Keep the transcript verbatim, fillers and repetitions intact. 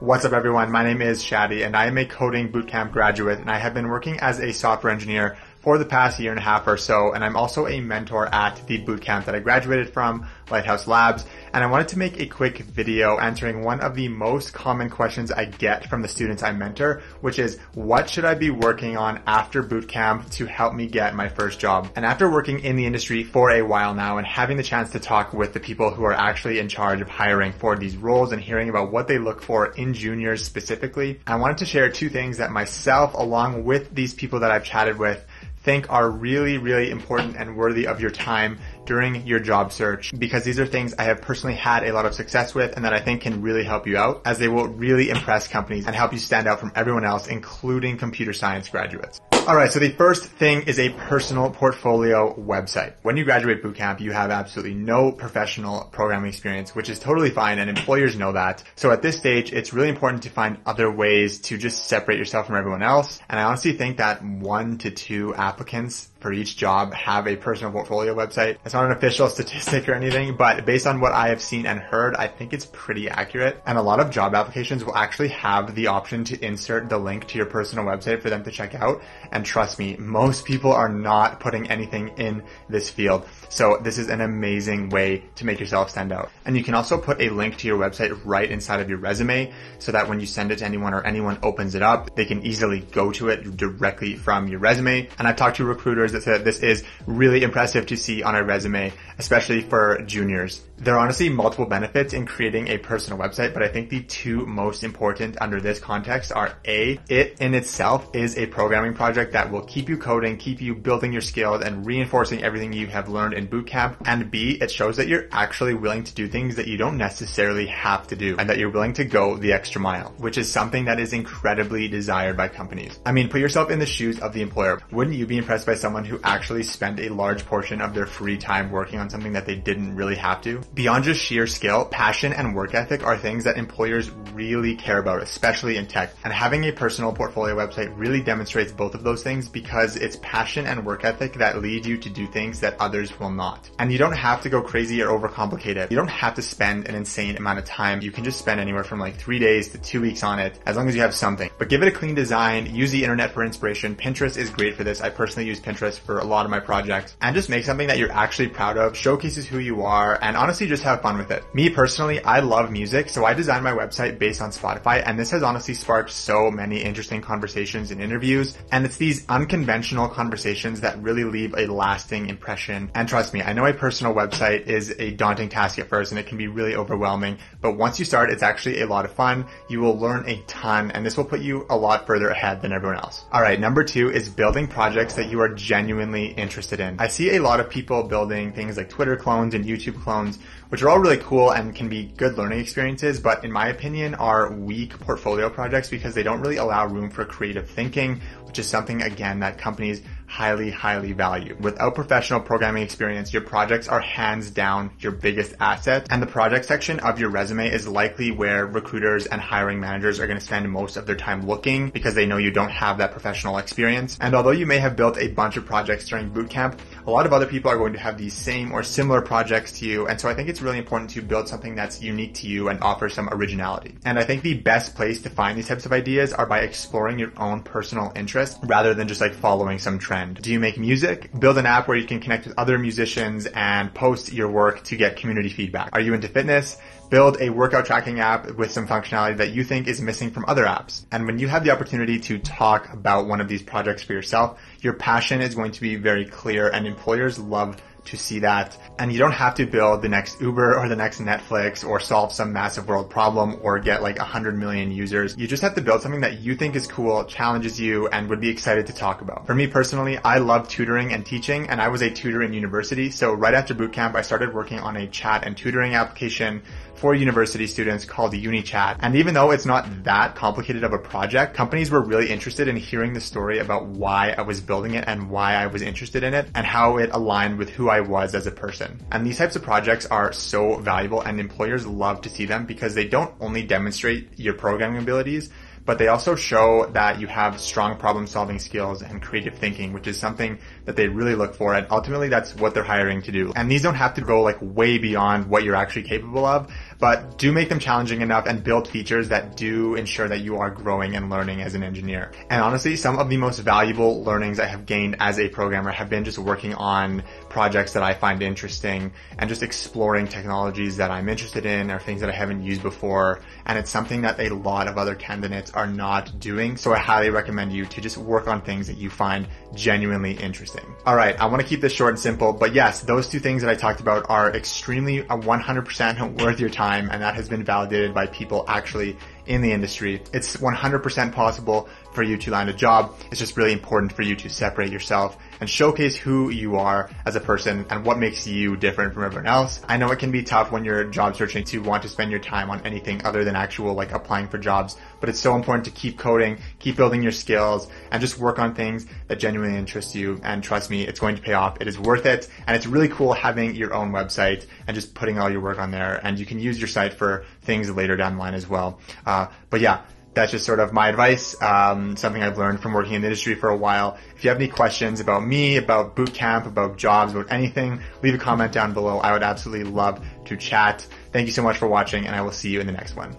What's up everyone, my name is Shadi and I am a coding bootcamp graduate and I have been working as a software engineer for the past year and a half or so, and I'm also a mentor at the bootcamp that I graduated from, Lighthouse Labs, and I wanted to make a quick video answering one of the most common questions I get from the students I mentor, which is, what should I be working on after bootcamp to help me get my first job? And after working in the industry for a while now and having the chance to talk with the people who are actually in charge of hiring for these roles and hearing about what they look for in juniors specifically, I wanted to share two things that myself, along with these people that I've chatted with, think are really, really important and worthy of your time during your job search, because these are things I have personally had a lot of success with and that I think can really help you out, as they will really impress companies and help you stand out from everyone else, including computer science graduates. All right, so the first thing is a personal portfolio website. When you graduate bootcamp, you have absolutely no professional programming experience, which is totally fine and employers know that. So at this stage, it's really important to find other ways to just separate yourself from everyone else. And I honestly think that one to two applicants for each job have a personal portfolio website. It's not an official statistic or anything, but based on what I have seen and heard, I think it's pretty accurate. And a lot of job applications will actually have the option to insert the link to your personal website for them to check out. And trust me, most people are not putting anything in this field. So this is an amazing way to make yourself stand out. And you can also put a link to your website right inside of your resume so that when you send it to anyone or anyone opens it up, they can easily go to it directly from your resume. And I've talked to recruiters that said this is really impressive to see on a resume, especially for juniors. There are honestly multiple benefits in creating a personal website, but I think the two most important under this context are A, it in itself is a programming project that will keep you coding, keep you building your skills and reinforcing everything you have learned in bootcamp, and B, it shows that you're actually willing to do things that you don't necessarily have to do and that you're willing to go the extra mile, which is something that is incredibly desired by companies. I mean, put yourself in the shoes of the employer. Wouldn't you be impressed by someone who actually spent a large portion of their free time working on something that they didn't really have to? Beyond just sheer skill, passion and work ethic are things that employers really care about, especially in tech. And having a personal portfolio website really demonstrates both of those things, because it's passion and work ethic that lead you to do things that others will not. And you don't have to go crazy or overcomplicate it. You don't have to spend an insane amount of time. You can just spend anywhere from like three days to two weeks on it, as long as you have something. But give it a clean design, use the internet for inspiration. Pinterest is great for this. I personally use Pinterest for a lot of my projects, and just make something that you're actually proud of, showcases who you are, and honestly just have fun with it. Me personally, I love music, so I designed my website based on Spotify, and this has honestly sparked so many interesting conversations and interviews, and it's these unconventional conversations that really leave a lasting impression. And trust me, I know a personal website is a daunting task at first and it can be really overwhelming, but once you start, it's actually a lot of fun. You will learn a ton and this will put you a lot further ahead than everyone else. All right, number two is building projects that you are genuinely interested in. I see a lot of people building things like Twitter clones and YouTube clones, which are all really cool and can be good learning experiences, but in my opinion are weak portfolio projects because they don't really allow room for creative thinking, which is something, again, that companies highly, highly value. Without professional programming experience, your projects are hands down your biggest asset, and the project section of your resume is likely where recruiters and hiring managers are going to spend most of their time looking, because they know you don't have that professional experience. And although you may have built a bunch of projects during bootcamp, a lot of other people are going to have these same or similar projects to you, and so I think it's really important to build something that's unique to you and offer some originality. And I think the best place to find these types of ideas are by exploring your own personal interests rather than just like following some trend. Do you make music? Build an app where you can connect with other musicians and post your work to get community feedback. Are you into fitness? Build a workout tracking app with some functionality that you think is missing from other apps. And when you have the opportunity to talk about one of these projects for yourself, your passion is going to be very clear and employers love to see that. And you don't have to build the next Uber or the next Netflix or solve some massive world problem or get like one hundred million users. You just have to build something that you think is cool, challenges you, and would be excited to talk about. For me personally, I love tutoring and teaching, and I was a tutor in university. So right after bootcamp, I started working on a chat and tutoring application for university students called UniChat. And even though it's not that complicated of a project, companies were really interested in hearing the story about why I was building it and why I was interested in it and how it aligned with who I was as a person. And these types of projects are so valuable and employers love to see them because they don't only demonstrate your programming abilities, but they also show that you have strong problem solving skills and creative thinking, which is something that they really look for. And ultimately that's what they're hiring to do. And these don't have to go like way beyond what you're actually capable of, but do make them challenging enough and build features that do ensure that you are growing and learning as an engineer. And honestly, some of the most valuable learnings I have gained as a programmer have been just working on projects that I find interesting and just exploring technologies that I'm interested in or things that I haven't used before. And it's something that a lot of other candidates are not doing. So I highly recommend you to just work on things that you find genuinely interesting. All right, I want to keep this short and simple, but yes, those two things that I talked about are extremely one hundred percent worth your time, and that has been validated by people actually in the industry. It's one hundred percent possible for you to land a job. It's just really important for you to separate yourself and showcase who you are as a person and what makes you different from everyone else. I know it can be tough when you're job searching to want to spend your time on anything other than actual like applying for jobs, but it's so important to keep coding, keep building your skills, and just work on things that genuinely interest you. And trust me, it's going to pay off. It is worth it. And it's really cool having your own website and just putting all your work on there. And you can use your site for things later down the line as well. Uh, but yeah, that's just sort of my advice, um, something I've learned from working in the industry for a while. If you have any questions about me, about bootcamp, about jobs, about anything, leave a comment down below. I would absolutely love to chat. Thank you so much for watching, and I will see you in the next one.